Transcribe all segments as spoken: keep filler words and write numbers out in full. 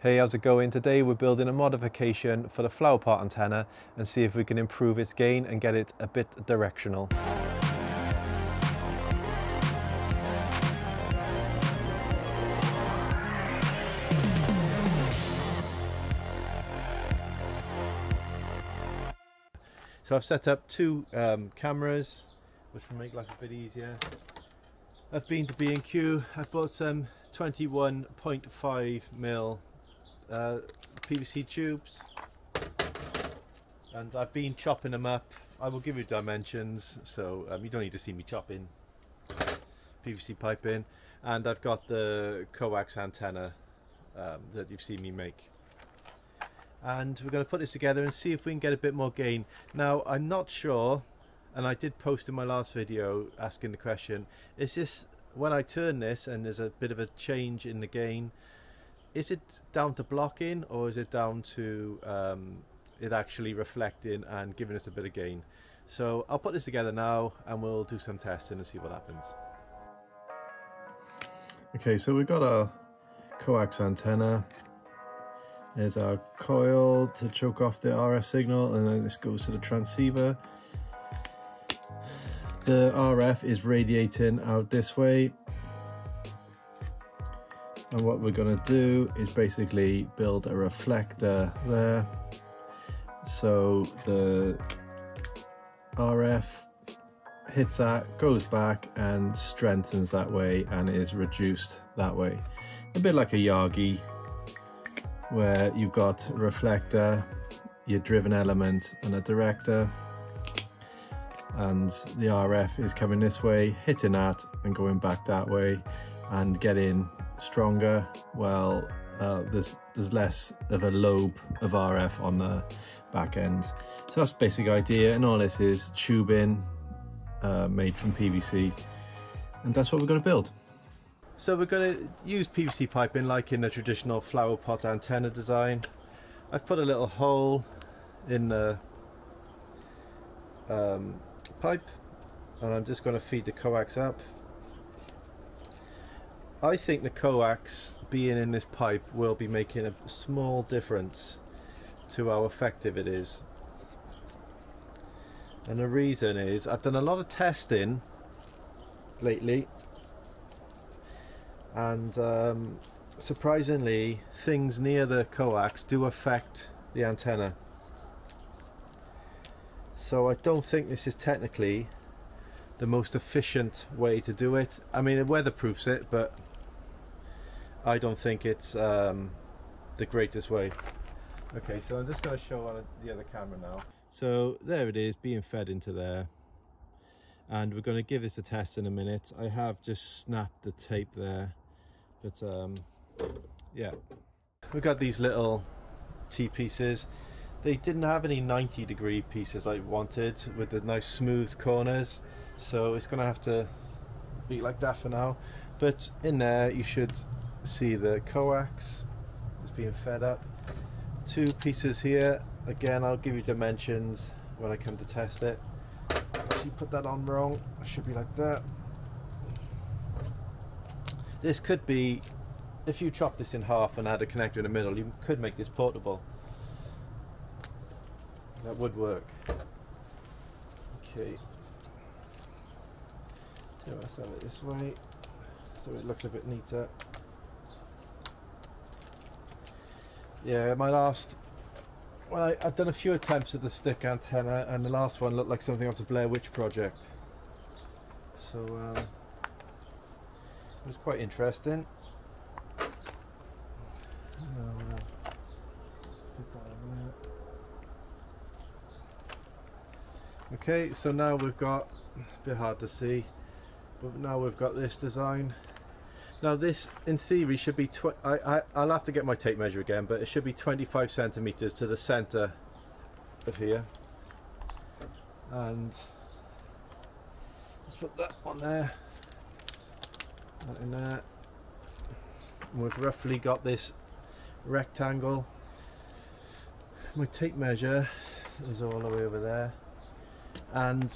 Hey, how's it going? Today we're building a modification for the flowerpot antenna and see if we can improve its gain and get it a bit directional. So I've set up two um, cameras, which will make life a bit easier. I've been to B and Q, I've bought some twenty-one point five mil Uh, P V C tubes, and I've been chopping them up. I will give you dimensions, so um, you don't need to see me chopping P V C piping. And I've got the coax antenna um, that you've seen me make, and we're going to put this together and see if we can get a bit more gain. Now, I'm not sure, and I did post in my last video asking the question, is this when I turn this and there's a bit of a change in the gain, is it down to blocking, or is it down to um, it actually reflecting and giving us a bit of gain? So I'll put this together now and we'll do some testing and see what happens. Okay, so we've got our coax antenna. There's our coil to choke off the R F signal, and then this goes to the transceiver. The R F is radiating out this way. And what we're going to do is basically build a reflector there, so the R F hits that, goes back and strengthens that way and is reduced that way. A bit like a Yagi, where you've got reflector, your driven element and a director, and the R F is coming this way, hitting that and going back that way and getting stronger. Well, uh, there's there's less of a lobe of R F on the back end. So that's the basic idea, and all this is tubing uh, made from P V C, and that's what we're going to build. So we're going to use P V C piping like in the traditional flower pot antenna design. I've put a little hole in the um, pipe, and I'm just going to feed the coax up. I think the coax being in this pipe will be making a small difference to how effective it is. And the reason is I've done a lot of testing lately, and um, surprisingly things near the coax do affect the antenna. So I don't think this is technically the most efficient way to do it. I mean, it weatherproofs it, but I don't think it's um, the greatest way. Okay, so I'm just going to show on the other camera now. So there it is being fed into there, and we're going to give this a test in a minute. I have just snapped the tape there, but um, yeah. We've got these little T-pieces. They didn't have any ninety degree pieces I wanted with the nice smooth corners, so it's going to have to be like that for now. But in there you should see the coax is being fed up. Two pieces here, again I'll give you dimensions when I come to test it. Actually put that on wrong, it should be like that. This could be, if you chop this in half and add a connector in the middle, you could make this portable. That would work. Okay, so let's have it this way so it looks a bit neater. Yeah, my last, well, I, I've done a few attempts at the stick antenna, and the last one looked like something off the Blair Witch Project. So um, it was quite interesting. Uh, just put that on there. Okay, so now we've got, it's a bit hard to see, but now we've got this design. Now this, in theory, should be, tw I, I, I'll have to get my tape measure again, but it should be twenty-five centimetres to the centre of here. And let's put that on there, that in there. And we've roughly got this rectangle. My tape measure is all the way over there. And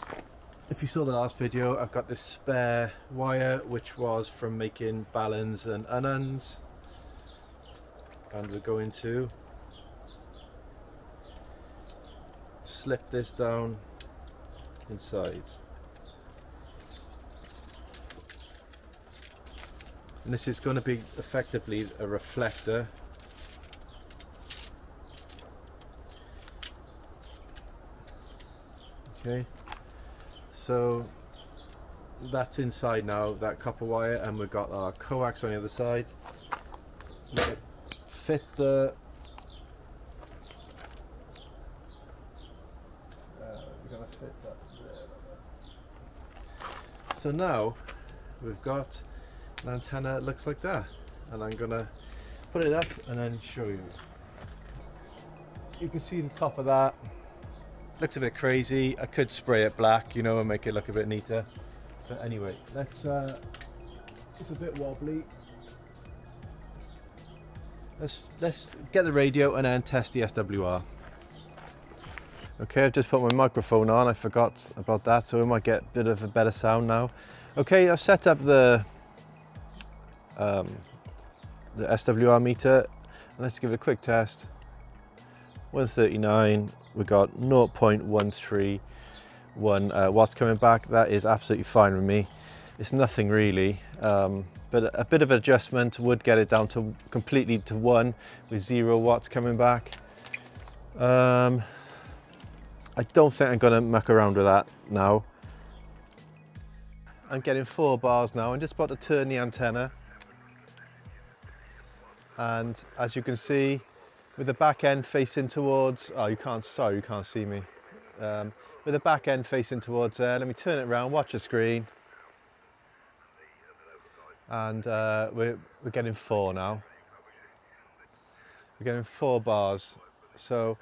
if you saw the last video, I've got this spare wire which was from making baluns and ununs, and we're going to slip this down inside. And this is going to be effectively a reflector . Okay, so that's inside now, that copper wire, and we've got our coax on the other side. We'll fit the uh, we're gonna fit that there, like that. So now we've got an antenna that looks like that, and I'm gonna put it up and then show you. You can see the top of that. Looks a bit crazy. I could spray it black, you know, and make it look a bit neater. But anyway, let's, uh, it's a bit wobbly. Let's, let's get the radio and then test the S W R. Okay, I've just put my microphone on. I forgot about that, so we might get a bit of a better sound now. Okay, I've set up the, um, the S W R meter. Let's give it a quick test. one thirty-nine, we got zero point one three one uh, watts coming back. That is absolutely fine with me. It's nothing really, um, but a bit of adjustment would get it down to completely to one with zero watts coming back. Um, I don't think I'm gonna muck around with that now. I'm getting four bars now. I'm just about to turn the antenna. And as you can see, with the back end facing towards, oh you can't, sorry you can't see me. Um, with the back end facing towards there, let me turn it around, watch the screen. And uh, we're, we're getting four now. We're getting four bars. So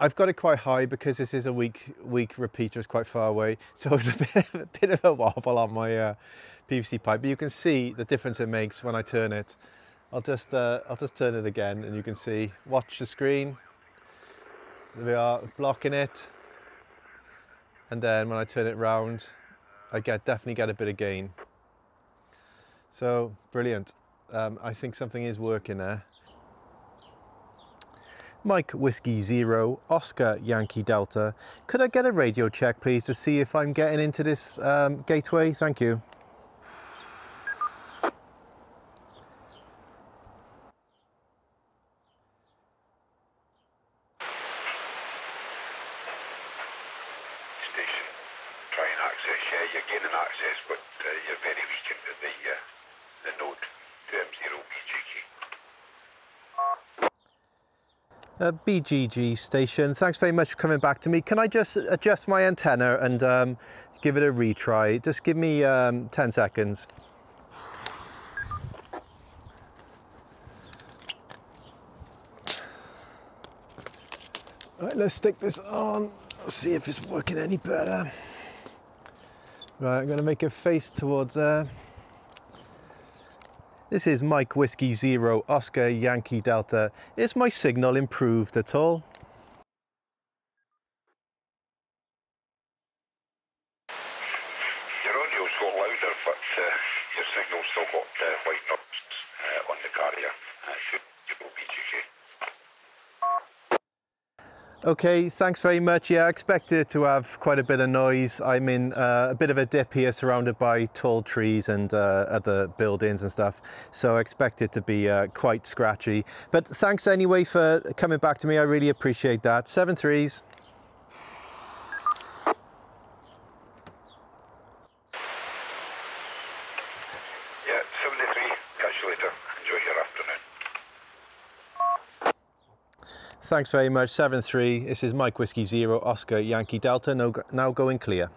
I've got it quite high because this is a weak, weak repeater, it's quite far away. So it's a bit of a, bit of a wobble on my uh, P V C pipe, but you can see the difference it makes when I turn it. I'll just, uh, I'll just turn it again and you can see, watch the screen. There we are, blocking it. And then when I turn it round, I get, definitely get a bit of gain. So, brilliant. Um, I think something is working there. Mike Whiskey Zero, Oscar Yankee Delta. Could I get a radio check please to see if I'm getting into this um, gateway? Thank you. Uh, B G G station, thanks very much for coming back to me. Can I just adjust my antenna and um, give it a retry? Just give me um, ten seconds. All right, let's stick this on. Let's see if it's working any better. Right, I'm gonna make it face towards there. Uh, This is Mike Whiskey Zero, Oscar Yankee Delta. Is my signal improved at all? Your audio's got louder, but uh, your signal's still got uh, white knobs uh, on the carrier. That should be B G G. Okay, thanks very much. Yeah, I expected to have quite a bit of noise. I'm in uh, a bit of a dip here, surrounded by tall trees and uh, other buildings and stuff. So I expect it to be uh, quite scratchy. But thanks anyway for coming back to me. I really appreciate that. Seven threes. Yeah, seventy-three. Catch you later. Enjoy your afternoon. Thanks very much, seven three. This is Mike Whiskey Zero, Oscar Yankee Delta, no, now going clear.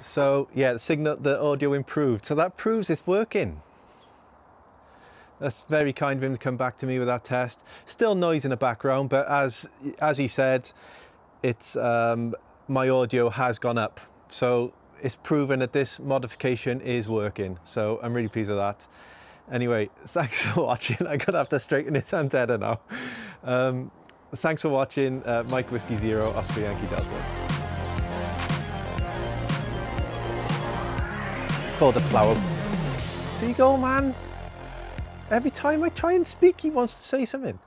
So yeah, the signal, the audio improved. So that proves it's working. That's very kind of him to come back to me with that test. Still noise in the background, but as, as he said, it's, um, my audio has gone up. So it's proven that this modification is working. So I'm really pleased with that. Anyway, thanks for watching. I'm gonna have to straighten this antenna now. Um, thanks for watching. Uh, Mike Whiskey Zero, Oscar Yankee Delta. Called a flower seagull man. Every time I try and speak, he wants to say something.